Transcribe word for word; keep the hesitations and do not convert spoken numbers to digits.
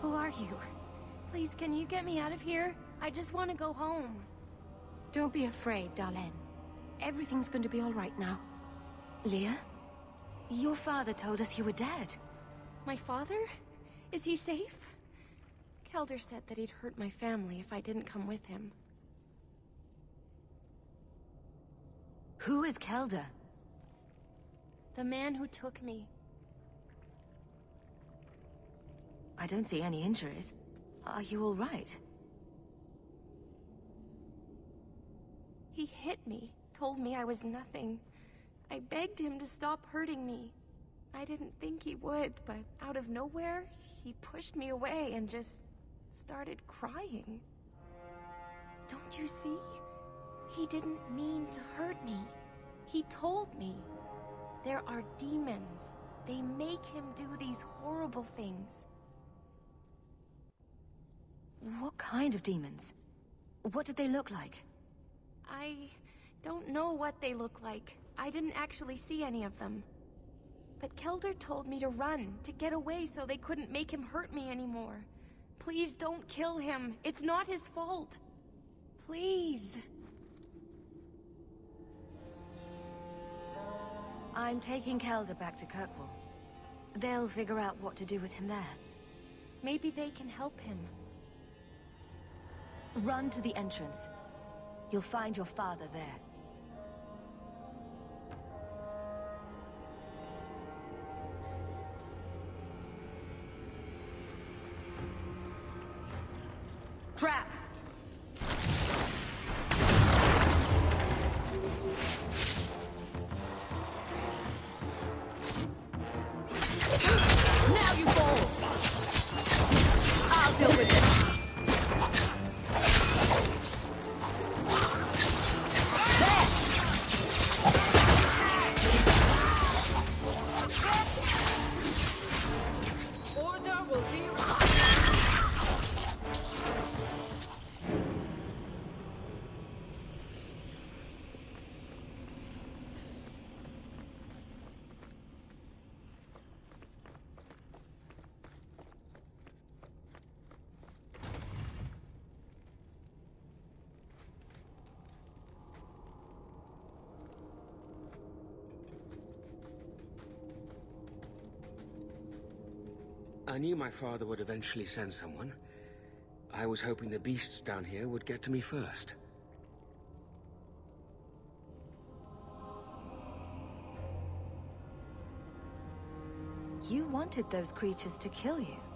Who are you? Please, can you get me out of here? I just want to go home. Don't be afraid, Darlene. Everything's going to be all right now. Leah? Your father told us you were dead. My father? Is he safe? Kelder said that he'd hurt my family if I didn't come with him. Who is Kelder? The man who took me. I don't see any injuries. Are you all right? He hit me, told me I was nothing. I begged him to stop hurting me. I didn't think he would, but out of nowhere, he pushed me away and just started crying. Don't you see? He didn't mean to hurt me. He told me. There are demons. They make him do these horrible things. What kind of demons? What did they look like? I don't know what they look like. I didn't actually see any of them. But Kelder told me to run, to get away so they couldn't make him hurt me anymore. Please don't kill him. It's not his fault. Please. I'm taking Kelder back to Kirkwall. They'll figure out what to do with him there. Maybe they can help him. Run to the entrance. You'll find your father there. Trap! Now you fall! I'll deal with it! I knew my father would eventually send someone. I was hoping the beasts down here would get to me first. You wanted those creatures to kill you.